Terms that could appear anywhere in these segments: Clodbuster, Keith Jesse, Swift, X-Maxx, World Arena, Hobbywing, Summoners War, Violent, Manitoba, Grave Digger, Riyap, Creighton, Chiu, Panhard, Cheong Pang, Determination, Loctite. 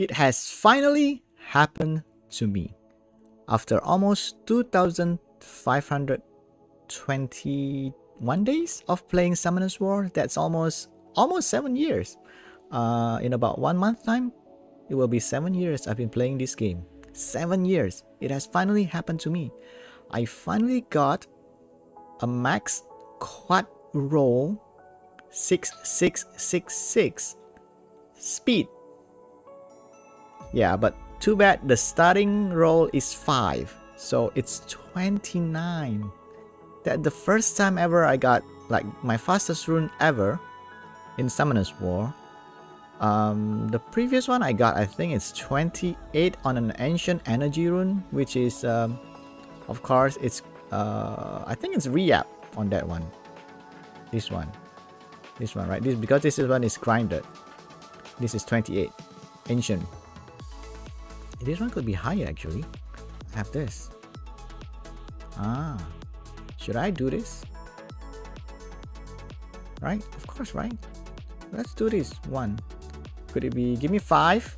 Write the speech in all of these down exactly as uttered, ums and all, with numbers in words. It has finally happened to me. After almost two thousand five hundred twenty-one days of playing Summoners War, that's almost almost seven years. Uh, in about one month time, it will be seven years I've been playing this game. Seven years. It has finally happened to me. I finally got a max quad roll six six six six speed. Yeah, but too bad the starting roll is five, so it's twenty-nine. That the first time ever I got like my fastest rune ever in Summoners War. Um, the previous one I got, I think it's twenty-eight on an ancient energy rune, which is um, of course it's uh, I think it's Riyap on that one. This one, this one, right? This because this one is grinded. This is twenty-eight ancient. This one could be higher actually. I have this. Ah, should I do this? Right? Of course, right? Let's do this one. Could it be? Give me five.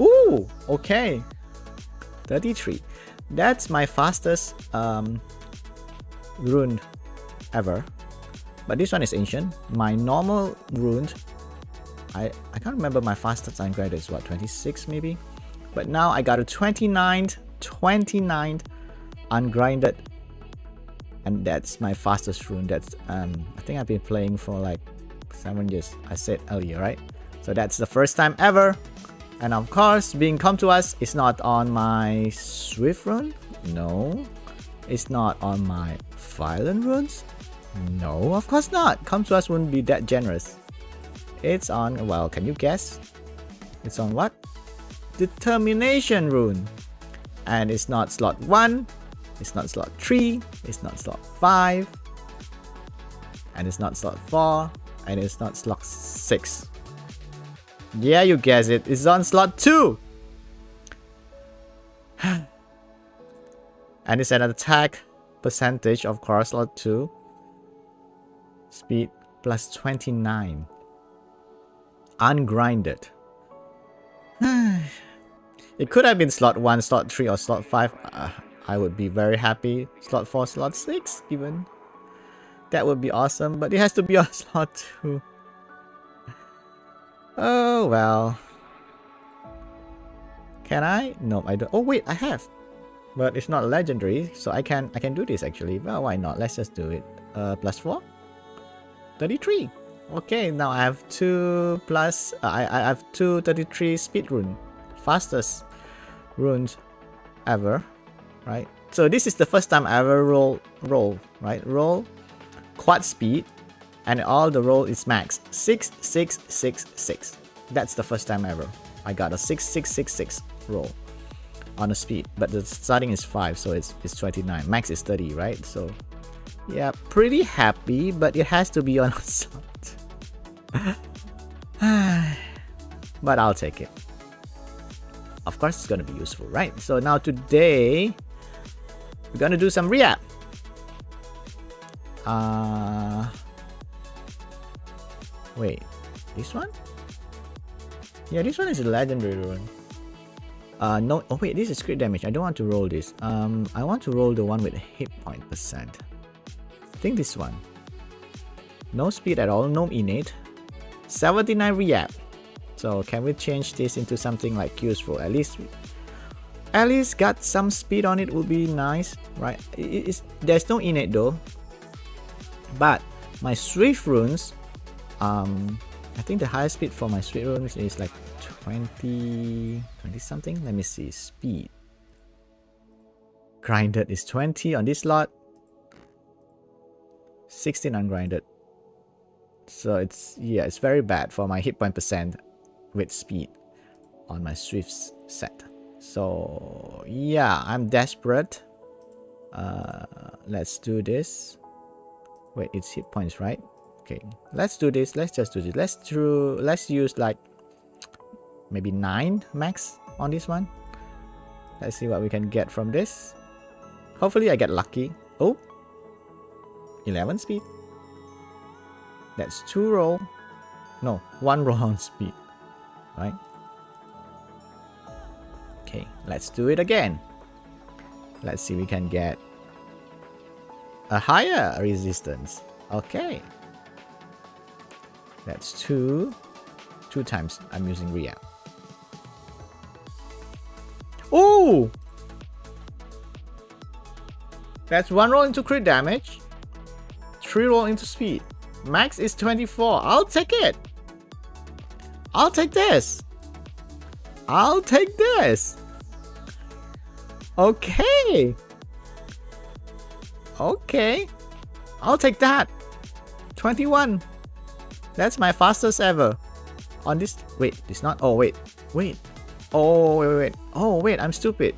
Ooh, okay. thirty-three. That's my fastest um, rune ever. But this one is ancient. My normal rune, I I can't remember my fastest ungraded is what, twenty-six maybe. But now I got a twenty-ninth, twenty-ninth ungrinded, and that's my fastest rune. That's um I think I've been playing for like seven years. I said earlier, right? So that's the first time ever, and of course, being come to us is not on my Swift rune. No, it's not on my Violent runes. No, of course not. Come to us wouldn't be that generous. It's on, well, can you guess? It's on what? Determination rune. And it's not slot one, it's not slot three, it's not slot five, and it's not slot four, and it's not slot six. Yeah, you guess it. It's on slot two. And it's an attack percentage, of course, slot two. Speed plus twenty-nine. Ungrinded. It could have been slot one, slot three, or slot five. Uh, I would be very happy. Slot four, slot six even. That would be awesome, but it has to be on slot two. Oh well. Can I? No, I don't. Oh wait, I have. But it's not legendary, so I can I can do this actually. Well, why not? Let's just do it. Uh, plus four. thirty-three. Okay, now I have two plus uh, I I have two thirty-three speed rune, fastest runes ever, right? So this is the first time I ever roll roll right roll quad speed, and all the roll is max six six six six. That's the first time ever I got a six six six six roll on a speed, but the starting is five, so it's it's twenty-nine. Max is thirty, right? So yeah, pretty happy, but it has to be on a slot. But I'll take it. Of course it's gonna be useful, right? So now today we're gonna do some Riyap. Uh wait, this one? Yeah, this one is a legendary rune. Uh no, oh wait, this is crit damage. I don't want to roll this. Um I want to roll the one with hit point percent. I think this one. No speed at all, no innate. seventy-nine Riyap. So can we change this into something like useful? At least, at least got some speed on it would be nice, right? It, it's, there's no innate though. But my Swift runes, um, I think the highest speed for my Swift runes is like twenty, twenty something. Let me see speed. Grinded is twenty on this slot. sixteen ungrinded. So it's, yeah, it's very bad for my hit point percent with speed on my Swift's set. So yeah, I'm desperate. Uh, let's do this. Wait, it's hit points, right? Okay, let's do this. Let's just do this. Let's do, let's use like maybe nine max on this one. Let's see what we can get from this. Hopefully I get lucky. Oh, eleven speed. That's two roll, no, one roll on speed, right? Okay, let's do it again. Let's see if we can get a higher resistance. Okay. That's two. Two times I'm using Ria. Oh! That's one roll into crit damage. Three roll into speed. Max is twenty-four. I'll take it. I'll take this. I'll take this. Okay. Okay. I'll take that. twenty-one. That's my fastest ever. On this. Wait, it's not. Oh, wait. Wait. Oh, wait, wait, wait. Oh, wait. I'm stupid.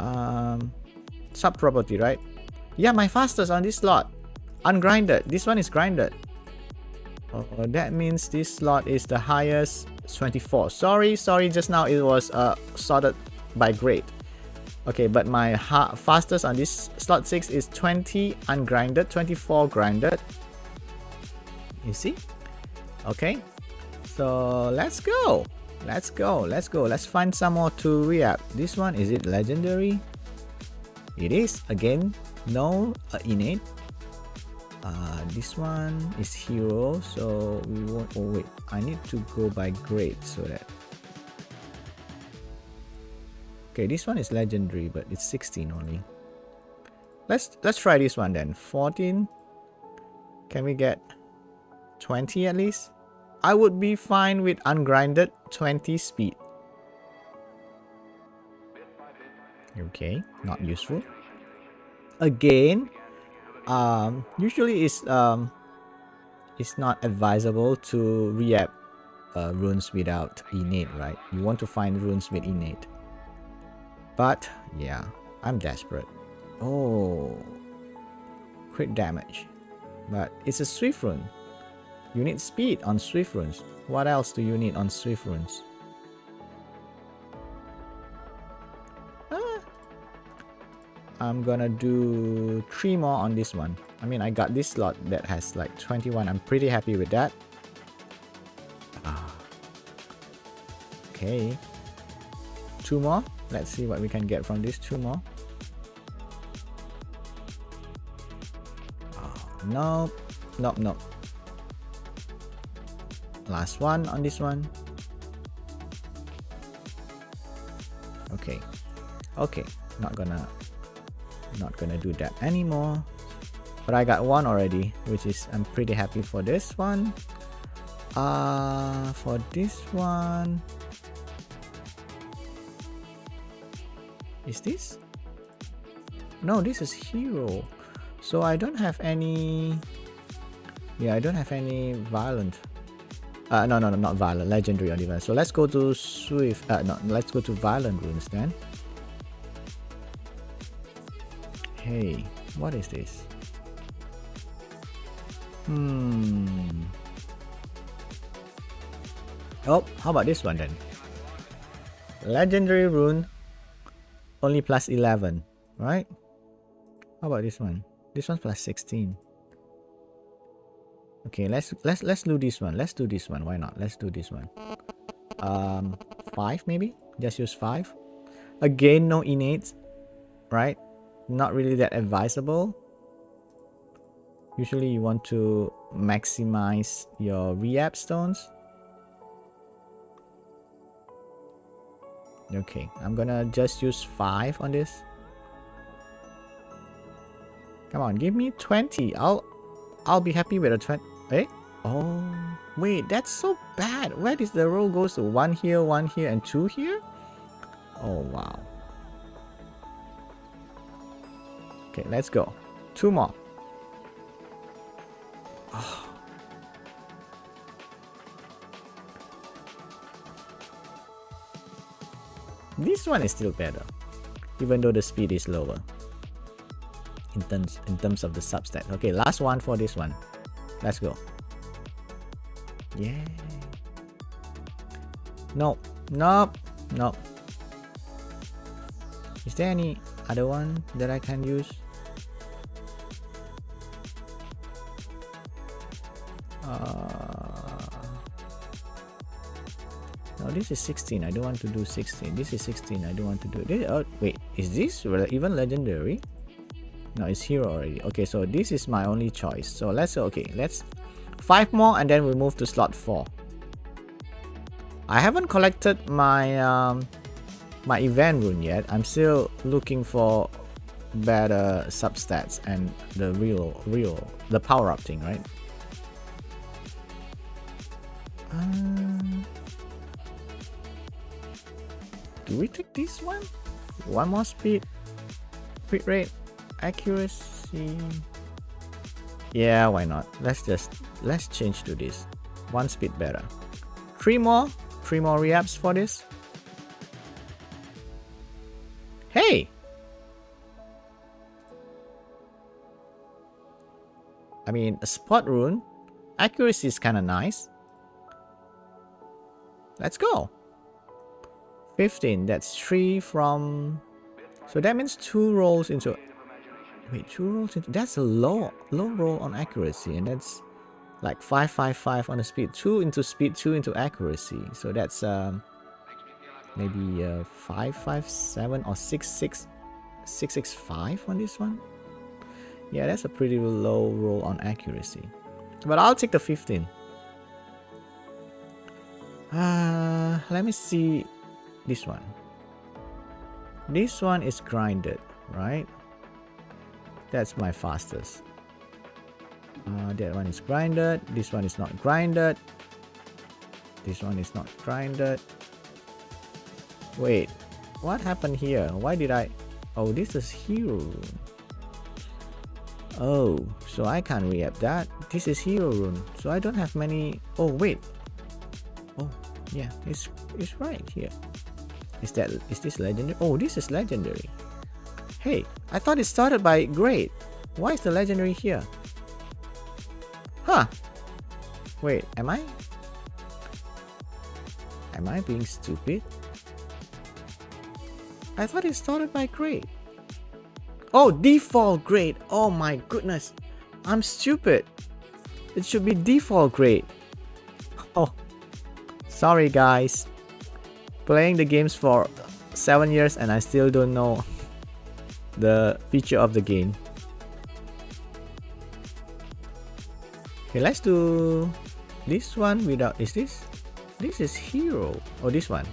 Um, sub property, right? Yeah, my fastest on this slot. Ungrinded. This one is grinded. Oh, that means this slot is the highest. twenty-four. Sorry, sorry. Just now it was uh, sorted by grade. Okay, but my ha fastest on this slot six is twenty ungrinded, twenty-four grinded. You see? Okay. So let's go. Let's go. Let's go. Let's find some more to re-up. This one, is it legendary? It is. Again, no uh, innate. Uh, this one is hero, so we won't. Oh wait, I need to go by grade so that. Okay, this one is legendary, but it's sixteen only. Let's let's try this one then. fourteen. Can we get twenty at least? I would be fine with ungrinded twenty speed. Okay, not useful. Again. Um, usually it's um, it's not advisable to re-app uh, runes without innate, right? You want to find runes with innate. But yeah, I'm desperate. Oh, crit damage. But it's a swift rune. You need speed on swift runes. What else do you need on swift runes? I'm gonna do three more on this one. I mean, I got this slot that has like twenty-one. I'm pretty happy with that. Ah. Okay. Two more. Let's see what we can get from these two more. Oh, nope. Nope, nope. Last one on this one. Okay. Okay. Not gonna... not gonna do that anymore, but I got one already, which is I'm pretty happy for this one. Uh, for this one, is this? No, this is hero, so I don't have any. Yeah, I don't have any violent. Uh, no, no, no, not violent, legendary or divine. So let's go to Swift. Uh, no, let's go to violent runes then. Hey, what is this? Hmm. Oh, how about this one then? Legendary rune, only plus eleven, right? How about this one? This one's plus sixteen. Okay, let's let's let's do this one. Let's do this one. Why not? Let's do this one. Um, five maybe. Just use five. Again, no innate, right? Not really that advisable. Usually you want to maximize your re-app stones. Okay, I'm gonna just use five on this. Come on, give me twenty. I'll I'll be happy with a twenty. Eh? Oh wait, that's so bad. Where does the roll goes to? One here, one here, and two here? Oh wow. Okay, let's go. Two more. Oh. This one is still better, even though the speed is lower in terms in terms of the substat. Okay, last one for this one. Let's go. Yeah. Nope. Nope. Nope. Is there any other one that I can use? Uh, no, Oh, this is sixteen. I don't want to do sixteen. This is sixteen. I don't want to do this. Oh, wait. Is this even legendary? No, it's hero already. Okay, so this is my only choice. So let's okay, let's five more and then we move to slot four. I haven't collected my um, my event rune yet. I'm still looking for better substats and the real real the power up thing, right? Um, do we take this one? One more speed, crit rate, accuracy. Yeah, why not? Let's just let's change to this. One speed better. Three more, three more reaps for this. Hey, I mean a spot rune, accuracy is kind of nice. Let's go. fifteen, that's three from... So that means two rolls into... Wait, two rolls into... That's a low, low roll on accuracy. And that's like five, five, five on the speed. two into speed, two into accuracy. So that's um, maybe uh, five, five, seven or six, six, six, six, five on this one. Yeah, that's a pretty low roll on accuracy. But I'll take the fifteen. Uh, let me see this one. This one is grinded, right? That's my fastest. Uh, that one is grinded. This one is not grinded. This one is not grinded. Wait, what happened here? Why did I... Oh, this is hero rune. Oh, so I can't re-up that. This is hero rune. So I don't have many... Oh, wait. Oh, yeah, it's it's right here. Is that is this legendary? Oh, this is legendary. Hey, I thought it started by grade. Why is the legendary here? Huh? Wait, am I? Am I being stupid? I thought it started by grade. Oh, default grade. Oh my goodness, I'm stupid. It should be default grade. Oh. Sorry guys, playing the games for seven years and I still don't know the feature of the game. Okay, let's do this one without, is this? This is hero, or oh, this one.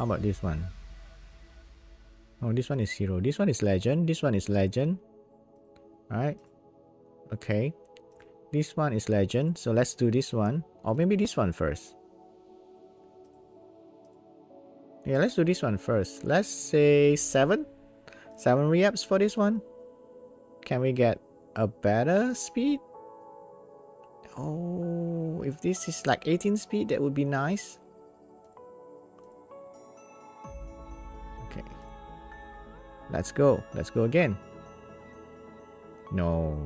How about this one? Oh, this one is hero, this one is legend, this one is legend. Alright, okay. This one is legend, so let's do this one. Or maybe this one first. Yeah, let's do this one first. Let's say seven. seven re-ups for this one. Can we get a better speed? Oh, if this is like eighteen speed, that would be nice. Okay. Let's go. Let's go again. No.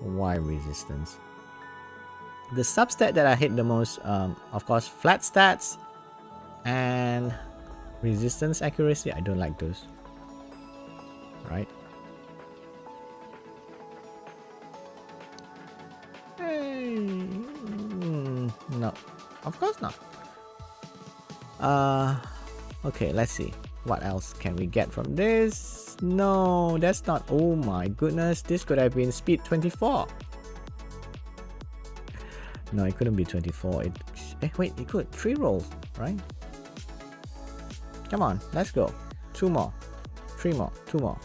Why resistance? The substat that I hate the most, um, of course, flat stats and resistance accuracy. I don't like those. Right? Hey, mm, no, of course not. Uh, okay, let's see. What else can we get from this? No, that's not... Oh my goodness, this could have been speed twenty-four. No, it couldn't be twenty-four. It, eh, wait, it could. Three rolls, right? Come on, let's go. Two more. Three more. Two more.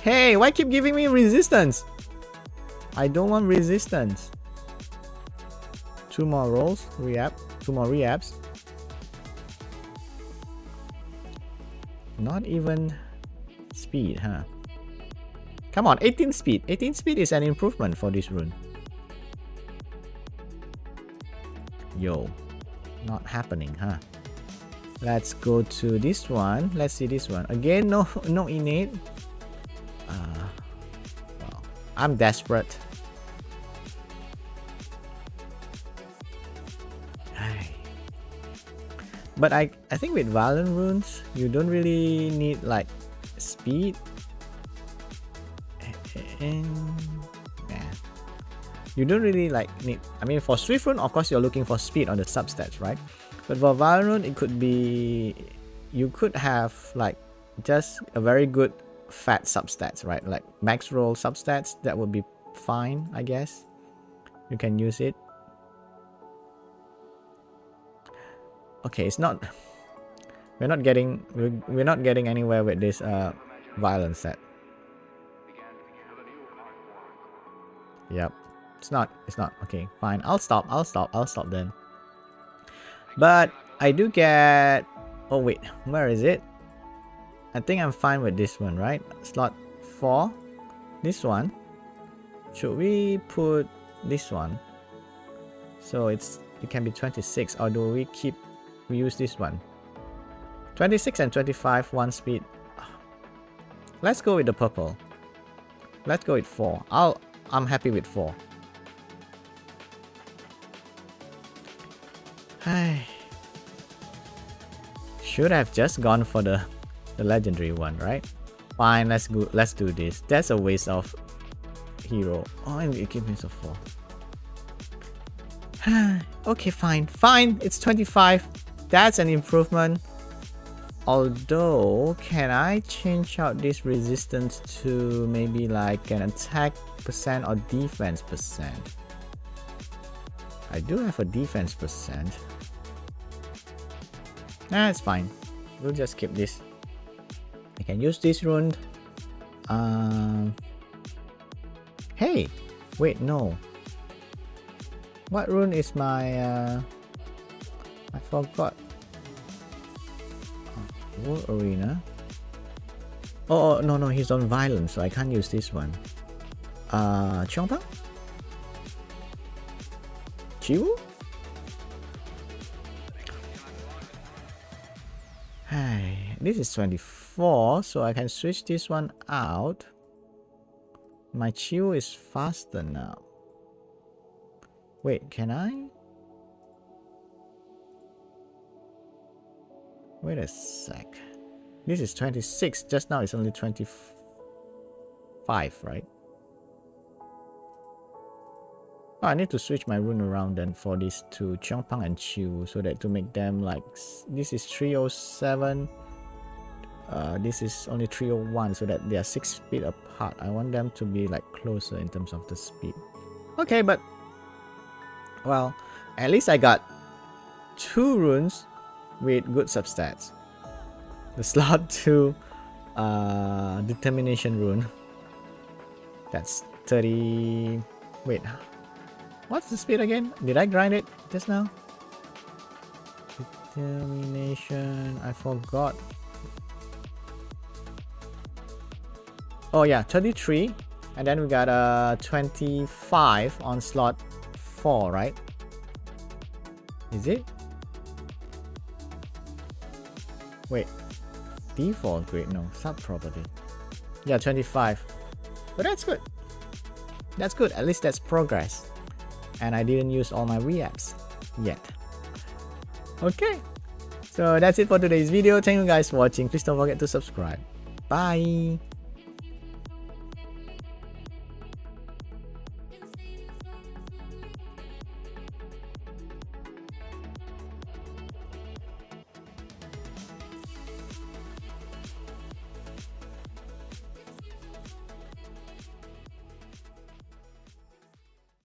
Hey, why keep giving me resistance? I don't want resistance. Two more rolls. Re-up. Two more re-ups. Not even speed, huh? Come on, eighteen speed. eighteen speed is an improvement for this rune. Yo, not happening, huh? Let's go to this one. Let's see this one. Again, no no innate. Uh, wow. I'm desperate. But I, I think with Violent runes, you don't really need like speed. And, nah. you don't really like need, I mean for Swift rune of course you're looking for speed on the substats, right? But for Violent it could be, you could have like just a very good fat substats, right? Like max roll substats, that would be fine, I guess. You can use it. Okay, it's not, we're not getting, we're, we're not getting anywhere with this uh, Violent set. Yep, it's not, it's not, okay, fine, I'll stop, I'll stop, I'll stop then. But I do get, oh wait, where is it? I think I'm fine with this one, right? Slot four, this one. Should we put this one? So it's, it can be twenty-six, or do we keep, we use this one? twenty-six and twenty-five, one speed. Let's go with the purple. Let's go with four. I'll, I'm happy with four. Should have just gone for the the legendary one, right? Fine, let's go, let's do this. That's a waste of hero. Oh, and it gave me a four. Okay, fine, fine, it's twenty-five. That's an improvement. Although, can I change out this resistance to maybe like an attack percent or defense percent? I do have a defense percent. Nah, it's fine. We'll just keep this. I can use this rune. Um. Hey, wait, no. What rune is my? Uh, I forgot. Oh, World Arena. Oh, oh no no, he's on Violent, so I can't use this one. Uh, Cheong Pang? Chiu? Hey, this is twenty-four, so I can switch this one out. My Chiu is faster now. Wait, can I? Wait a sec. This is twenty-six, just now it's only twenty-five, right? Oh, I need to switch my rune around then for these two, Cheong Pang and Chiu, so that to make them like, this is three oh seven, uh, this is only three oh one, so that they are six feet apart. I want them to be like closer in terms of the speed. Okay, but well, at least I got two runes with good substats. The slot two uh, Determination rune. That's thirty... wait. What's the speed again? Did I grind it just now? Determination... I forgot. Oh yeah, thirty-three. And then we got a uh, twenty-five on slot four, right? Is it? Wait. Default grade? No. Sub-property. Yeah, twenty-five. But that's good. That's good. At least that's progress. And I didn't use all my reacts yet. Okay, so that's it for today's video. Thank you guys for watching. Please don't forget to subscribe. Bye.